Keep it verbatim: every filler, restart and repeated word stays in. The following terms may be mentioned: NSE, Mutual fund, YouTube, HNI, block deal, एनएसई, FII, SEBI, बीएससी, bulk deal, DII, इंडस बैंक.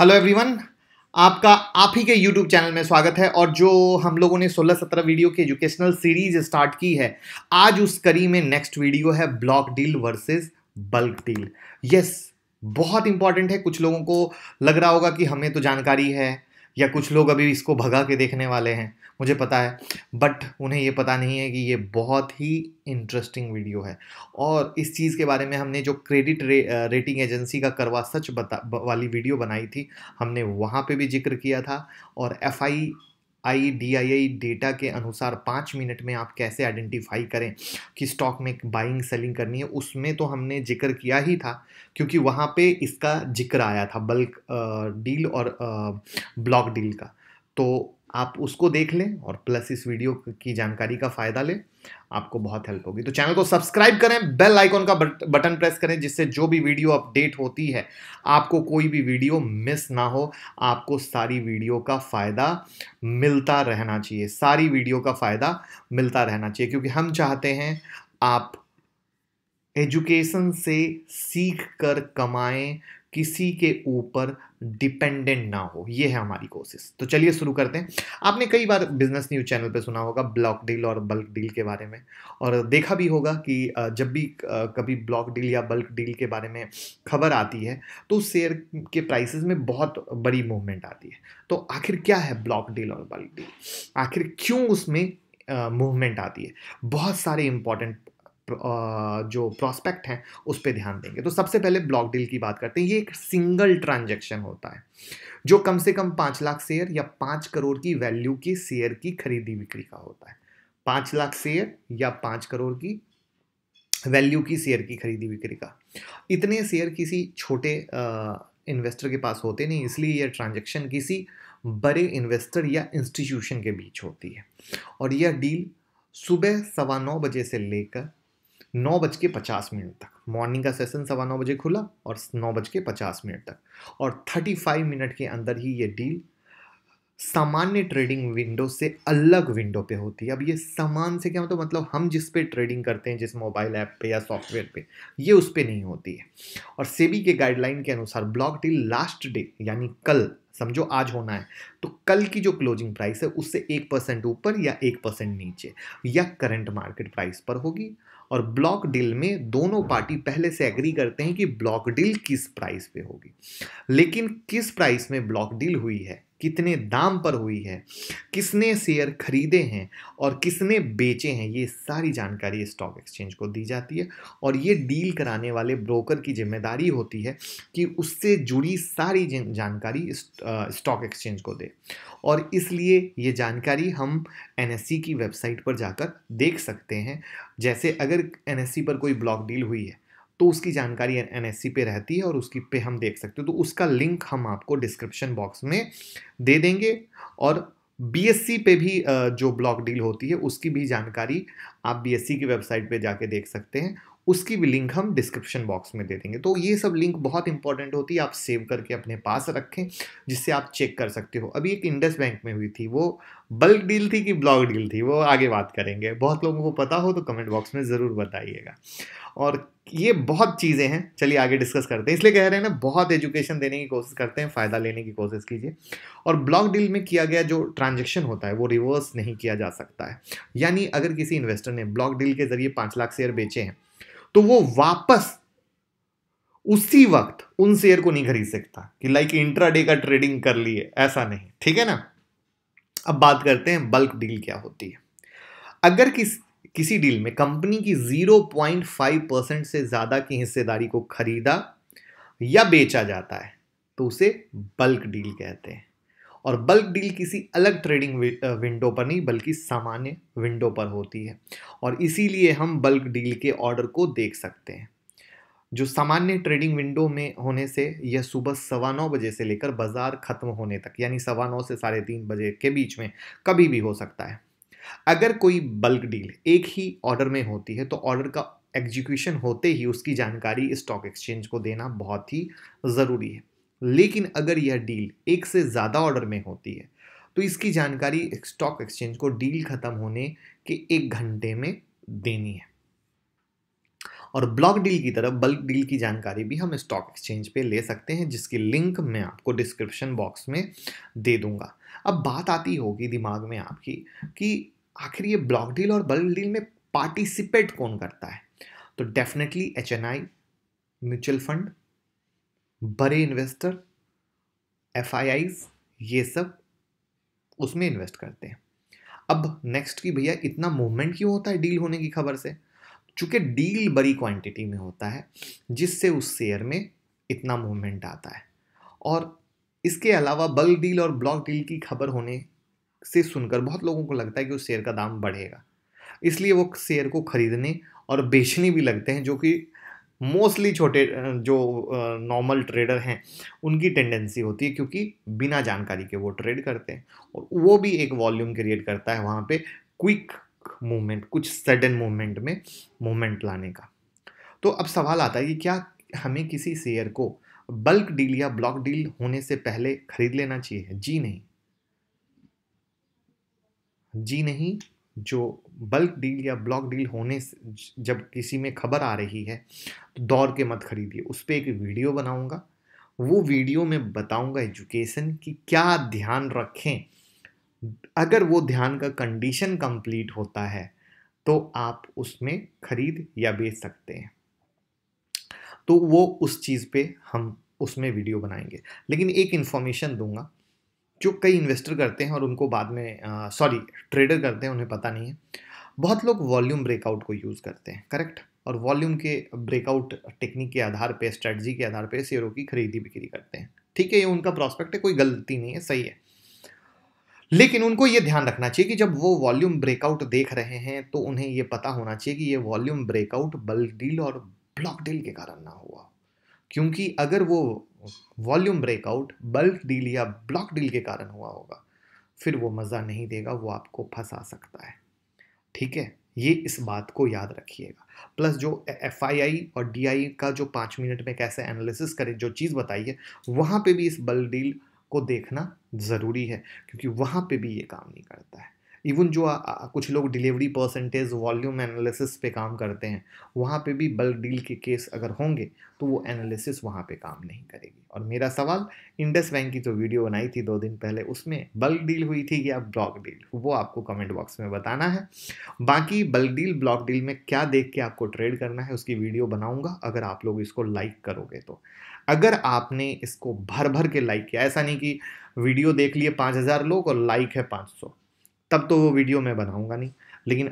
Hello everyone, आपका आप ही के यूट्यूब चैनल में स्वागत है। और जो हम लोगों ने सोलह सत्रह वीडियो की एजुकेशनल सीरीज स्टार्ट की है, आज उस कड़ी में नेक्स्ट वीडियो है block deal versus bulk deal. Yes, बहुत इंपॉर्टेंट है। कुछ लोगों को लग रहा होगा कि हमें तो जानकारी है, या कुछ लोग अभी इसको भगा के देखने वाले हैं, मुझे पता है, बट उन्हें ये पता नहीं है कि ये बहुत ही इंटरेस्टिंग वीडियो है। और इस चीज़ के बारे में हमने जो क्रेडिट रे, रेटिंग एजेंसी का करवा सच बता वाली वीडियो बनाई थी, हमने वहाँ पे भी जिक्र किया था। और FI I D I I data के अनुसार पाँच मिनट में आप कैसे आइडेंटिफाई करें कि स्टॉक में बाइंग सेलिंग करनी है, उसमें तो हमने जिक्र किया ही था, क्योंकि वहाँ पे इसका जिक्र आया था बल्क डील और ब्लॉक डील का। तो आप उसको देख लें और प्लस इस वीडियो की जानकारी का फ़ायदा लें, आपको बहुत हेल्प होगी। तो चैनल को सब्सक्राइब करें, बेल आइकॉन का बटन प्रेस करें, जिससे जो भी वीडियो अपडेट होती है आपको कोई भी वीडियो मिस ना हो। आपको सारी वीडियो का फ़ायदा मिलता रहना चाहिए, सारी वीडियो का फ़ायदा मिलता रहना चाहिए, क्योंकि हम चाहते हैं आप एजुकेशन से सीख कर कमाएँ, किसी के ऊपर डिपेंडेंट ना हो। ये है हमारी कोशिश। तो चलिए शुरू करते हैं। आपने कई बार बिजनेस न्यूज़ चैनल पे सुना होगा ब्लॉक डील और बल्क डील के बारे में, और देखा भी होगा कि जब भी कभी ब्लॉक डील या बल्क डील के बारे में खबर आती है तो शेयर के प्राइसेस में बहुत बड़ी मूवमेंट आती है। तो आखिर क्या है ब्लॉक डील और बल्क डील, आखिर क्यों उसमें मूवमेंट आती है? बहुत सारे इंपॉर्टेंट जो प्रॉस्पेक्ट हैं उस पे ध्यान देंगे। तो सबसे पहले ब्लॉक डील की बात करते हैं। ये एक सिंगल ट्रांजैक्शन होता है जो कम से कम पाँच लाख शेयर या पाँच करोड़ की वैल्यू की शेयर की खरीदी बिक्री का होता है। पाँच लाख शेयर या पाँच करोड़ की वैल्यू की शेयर की खरीदी बिक्री का। इतने शेयर किसी छोटे इन्वेस्टर के पास होते नहीं, इसलिए यह ट्रांजेक्शन किसी बड़े इन्वेस्टर या इंस्टीट्यूशन के बीच होती है। और यह डील सुबह सवा नौ बजे से लेकर नौ बज के पचास मिनट तक, मॉर्निंग का सेशन सवा नौ बजे खुला और नौ बज के पचास मिनट तक, और थर्टी फाइव मिनट के अंदर ही ये डील सामान्य ट्रेडिंग विंडो से अलग विंडो पे होती है। अब ये सामान से क्या मतलब, मतलब हम जिस पे ट्रेडिंग करते हैं, जिस मोबाइल ऐप पे या सॉफ्टवेयर पे, ये उस पे नहीं होती है। और सेबी के गाइडलाइन के अनुसार ब्लॉक डील लास्ट डे यानी कल, समझो आज होना है तो कल की जो क्लोजिंग प्राइस है उससे एक परसेंट ऊपर या एक परसेंट नीचे या करंट मार्केट प्राइस पर होगी। और ब्लॉक डील में दोनों पार्टी पहले से एग्री करते हैं कि ब्लॉक डील किस प्राइस पे होगी, लेकिन किस प्राइस में ब्लॉक डील हुई है, कितने दाम पर हुई है, किसने शेयर खरीदे हैं और किसने बेचे हैं, ये सारी जानकारी स्टॉक एक्सचेंज को दी जाती है। और ये डील कराने वाले ब्रोकर की जिम्मेदारी होती है कि उससे जुड़ी सारी जानकारी स्टॉक एक्सचेंज को दे, और इसलिए ये जानकारी हम एनएसई की वेबसाइट पर जाकर देख सकते हैं। जैसे अगर एनएसई पर कोई ब्लॉक डील हुई है तो उसकी जानकारी एनएससी पे रहती है और उसकी पे हम देख सकते हो, तो उसका लिंक हम आपको डिस्क्रिप्शन बॉक्स में दे देंगे। और बीएससी पे भी जो ब्लॉक डील होती है उसकी भी जानकारी आप बीएससी की वेबसाइट पे जाके देख सकते हैं, उसकी भी लिंक हम डिस्क्रिप्शन बॉक्स में दे देंगे। तो ये सब लिंक बहुत इंपॉर्टेंट होती है, आप सेव करके अपने पास रखें जिससे आप चेक कर सकते हो। अभी एक इंडस बैंक में हुई थी, वो बल्क डील थी कि ब्लॉक डील थी, वो आगे बात करेंगे। बहुत लोगों को पता हो तो कमेंट बॉक्स में ज़रूर बताइएगा। और ये बहुत चीज़ें हैं, चलिए आगे डिस्कस करते हैं। इसलिए कह रहे हैं ना, बहुत एजुकेशन देने की कोशिश करते हैं, फ़ायदा लेने की कोशिश कीजिए। और ब्लॉक डील में किया गया जो ट्रांजेक्शन होता है वो रिवर्स नहीं किया जा सकता है, यानी अगर किसी इन्वेस्टर ने ब्लॉक डील के जरिए पाँच लाख शेयर बेचे हैं तो वो वापस उसी वक्त उन शेयर को नहीं खरीद सकता कि लाइक इंट्राडे का ट्रेडिंग कर लिए, ऐसा नहीं, ठीक है ना। अब बात करते हैं बल्क डील क्या होती है। अगर किस किसी डील में कंपनी की ज़ीरो पॉइंट फ़ाइव परसेंट से ज़्यादा की हिस्सेदारी को खरीदा या बेचा जाता है तो उसे बल्क डील कहते हैं। और बल्क डील किसी अलग ट्रेडिंग विंडो पर नहीं बल्कि सामान्य विंडो पर होती है, और इसीलिए हम बल्क डील के ऑर्डर को देख सकते हैं। जो सामान्य ट्रेडिंग विंडो में होने से यह सुबह सवा नौ बजे से लेकर बाजार खत्म होने तक यानी सवा नौ से साढ़े तीन बजे के बीच में कभी भी हो सकता है। अगर कोई बल्क डील एक ही ऑर्डर में होती है तो ऑर्डर का एग्जीक्यूशन होते ही उसकी जानकारी स्टॉक एक्सचेंज को देना बहुत ही ज़रूरी है। लेकिन अगर यह डील एक से ज़्यादा ऑर्डर में होती है तो इसकी जानकारी स्टॉक एक्सचेंज को डील खत्म होने के एक घंटे में देनी है। और ब्लॉक डील की तरह बल्क डील की जानकारी भी हम स्टॉक एक्सचेंज पे ले सकते हैं, जिसकी लिंक मैं आपको डिस्क्रिप्शन बॉक्स में दे दूंगा। अब बात आती होगी दिमाग में आपकी कि आखिर ये ब्लॉक डील और बल्क डील में पार्टिसिपेट कौन करता है, तो definitely H N I, mutual fund, बड़े इन्वेस्टर, एफ आई आई, ये सब उसमें इन्वेस्ट करते हैं। अब नेक्स्ट की भैया इतना मूवमेंट क्यों होता है डील होने की खबर से? चूंकि डील बड़ी क्वांटिटी में होता है जिससे उस शेयर में इतना मूवमेंट आता है। और इसके अलावा बल्क डील और ब्लॉक डील की खबर होने से सुनकर बहुत लोगों को लगता है कि उस शेयर का दाम बढ़ेगा, इसलिए वो शेयर को खरीदने और बेचने भी लगते हैं, जो कि मोस्टली छोटे जो नॉर्मल ट्रेडर हैं उनकी टेंडेंसी होती है, क्योंकि बिना जानकारी के वो ट्रेड करते हैं और वो भी एक वॉल्यूम क्रिएट करता है वहाँ पे क्विक मूवमेंट, कुछ सडन मूवमेंट में मूवमेंट लाने का। तो अब सवाल आता है कि क्या हमें किसी शेयर को बल्क डील या ब्लॉक डील होने से पहले खरीद लेना चाहिए? जी नहीं, जी नहीं। जो बल्क डील या ब्लॉक डील होने से जब किसी में खबर आ रही है तो दौड़ के मत खरीदिए। उस पर एक वीडियो बनाऊंगा, वो वीडियो में बताऊंगा एजुकेशन की क्या ध्यान रखें। अगर वो ध्यान का कंडीशन कंप्लीट होता है तो आप उसमें खरीद या बेच सकते हैं, तो वो उस चीज़ पे हम उसमें वीडियो बनाएंगे। लेकिन एक इन्फॉर्मेशन दूंगा जो कई इन्वेस्टर करते हैं और उनको बाद में सॉरी ट्रेडर करते हैं, उन्हें पता नहीं है। बहुत लोग वॉल्यूम ब्रेकआउट को यूज़ करते हैं, करेक्ट, और वॉल्यूम के ब्रेकआउट टेक्निक के आधार पे, स्ट्रेटजी के आधार पे शेयरों की खरीदी बिक्री करते हैं। ठीक है, ये उनका प्रोस्पेक्ट है, कोई गलती नहीं है, सही है। लेकिन उनको ये ध्यान रखना चाहिए कि जब वो वॉल्यूम ब्रेकआउट देख रहे हैं तो उन्हें ये पता होना चाहिए कि ये वॉल्यूम ब्रेकआउट बल्क डील और ब्लॉक डील के कारण ना हुआ, क्योंकि अगर वो वॉल्यूम ब्रेकआउट बल्क डील या ब्लॉक डील के कारण हुआ होगा फिर वो मज़ा नहीं देगा, वो आपको फंसा सकता है। ठीक है, ये इस बात को याद रखिएगा। प्लस जो एफ आई आई और डी आई का जो पाँच मिनट में कैसे एनालिसिस करें जो चीज़ बताई है, वहाँ पे भी इस बल्क डील को देखना ज़रूरी है, क्योंकि वहाँ पे भी ये काम नहीं करता है। इवन जो आ, आ, कुछ लोग डिलीवरी परसेंटेज वॉल्यूम एनालिसिस पे काम करते हैं, वहाँ पे भी बल्क डील के केस अगर होंगे तो वो एनालिसिस वहाँ पे काम नहीं करेगी। और मेरा सवाल, इंडस बैंक की जो वीडियो बनाई थी दो दिन पहले उसमें बल्क डील हुई थी या ब्लॉक डील, वो आपको कमेंट बॉक्स में बताना है। बाकी बल्क डील ब्लॉक डील में क्या देख के आपको ट्रेड करना है उसकी वीडियो बनाऊँगा, अगर आप लोग इसको लाइक करोगे तो। अगर आपने इसको भर भर के लाइक किया, ऐसा नहीं कि वीडियो देख लिए पाँच हज़ार लोग और लाइक है पाँच सौ, तब तो वो वीडियो मैं बनाऊंगा नहीं। लेकिन